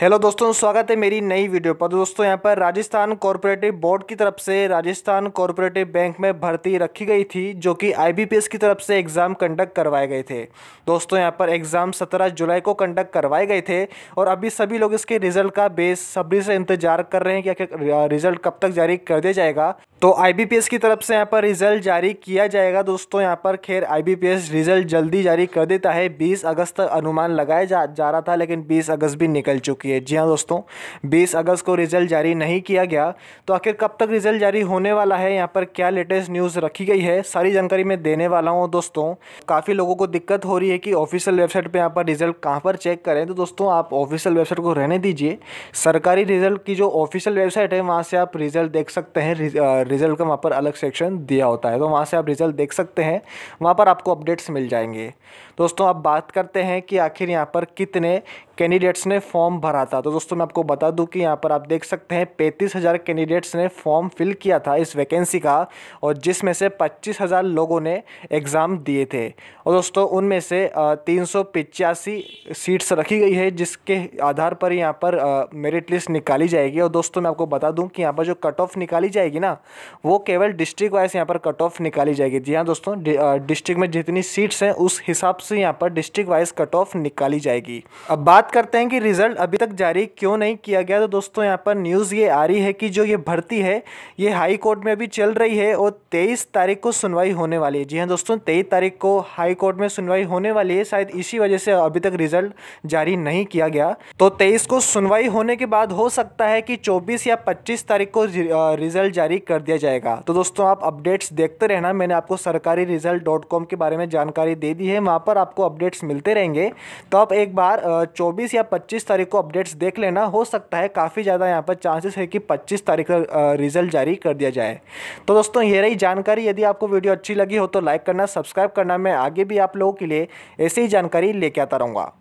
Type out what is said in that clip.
Hello दोस्तों, स्वागत है मेरी नई वीडियो पर। दोस्तों यहां पर राजस्थान कॉपरेटिव बोर्ड की तरफ से राजस्थान कॉपरेटिव बैंक में भर्ती रखी गई थी, जो कि IBPS की तरफ से एग्ज़ाम कंडक्ट करवाए गए थे। दोस्तों यहां पर एग्ज़ाम 17 जुलाई को कंडक्ट करवाए गए थे और अभी सभी लोग इसके रिज़ल्ट का बेसब्री से इंतजार कर रहे हैं कि रिज़ल्ट कब तक जारी कर दिया जाएगा। तो IBPS की तरफ से यहाँ पर रिज़ल्ट जारी किया जाएगा। दोस्तों यहाँ पर खैर IBPS रिज़ल्ट जल्दी जारी कर देता है। 20 अगस्त तक अनुमान लगाया जा रहा था, लेकिन 20 अगस्त भी निकल चुकी है। जी हाँ दोस्तों, 20 अगस्त को रिज़ल्ट जारी नहीं किया गया। तो आखिर कब तक रिज़ल्ट जारी होने वाला है, यहाँ पर क्या लेटेस्ट न्यूज़ रखी गई है, सारी जानकारी मैं देने वाला हूँ। दोस्तों काफ़ी लोगों को दिक्कत हो रही है कि ऑफिशियल वेबसाइट पर यहाँ पर रिज़ल्ट कहाँ पर चेक करें। तो दोस्तों आप ऑफिशियल वेबसाइट को रहने दीजिए, सरकारी रिज़ल्ट की जो ऑफिशियल वेबसाइट है वहाँ से आप रिज़ल्ट देख सकते हैं। रिजल्ट का वहाँ पर अलग सेक्शन दिया होता है, तो वहाँ से आप रिजल्ट देख सकते हैं, वहाँ पर आपको अपडेट्स मिल जाएंगे। दोस्तों अब बात करते हैं कि आखिर यहाँ पर कितने कैंडिडेट्स ने फॉर्म भरा था। तो दोस्तों मैं आपको बता दूं कि यहाँ पर आप देख सकते हैं 35,000 कैंडिडेट्स ने फॉर्म फिल किया था इस वैकेंसी का, और जिसमें से 25,000 लोगों ने एग्ज़ाम दिए थे। और दोस्तों उनमें से 385 सीट्स रखी गई है, जिसके आधार पर यहाँ पर मेरिट लिस्ट निकाली जाएगी। और दोस्तों मैं आपको बता दूँ कि यहाँ पर जो कट ऑफ निकाली जाएगी ना, वो केवल डिस्ट्रिक्ट वाइज यहाँ पर कट ऑफ निकाली जाएगी। जी हाँ दोस्तों, डिस्ट्रिक्ट में जितनी सीट्स हैं उस हिसाब से यहाँ पर डिस्ट्रिक्ट वाइज कट ऑफ निकाली जाएगी। अब बात करते हैं कि रिजल्ट अभी तक जारी क्यों नहीं किया गया। तो दोस्तों यहाँ पर न्यूज़ ये आ रही है कि जो ये भर्ती है ये हाई कोर्ट में अभी चल रही है और 23 तारीख को सुनवाई होने वाली है। जी हाँ दोस्तों, 23 तारीख को हाई कोर्ट में सुनवाई होने वाली है, शायद इसी वजह से अभी तक रिजल्ट जारी नहीं किया गया। तो 23 को सुनवाई होने के बाद हो सकता है कि 24 या 25 तारीख को रिजल्ट जारी कर दिया जाएगा। तो दोस्तों आप अपडेट्स देखते रहना। मैंने आपको सरकारी रिजल्ट.com के बारे में जानकारी दे दी है, वहाँ पर आपको अपडेट्स मिलते रहेंगे। तो आप एक बार 24 या 25 तारीख को अपडेट्स देख लेना। हो सकता है काफ़ी ज़्यादा यहाँ पर चांसेस है कि 25 तारीख का रिजल्ट जारी कर दिया जाए। तो दोस्तों ये रही जानकारी। यदि आपको वीडियो अच्छी लगी हो तो लाइक करना, सब्सक्राइब करना। मैं आगे भी आप लोगों के लिए ऐसी ही जानकारी लेके आता रहूँगा।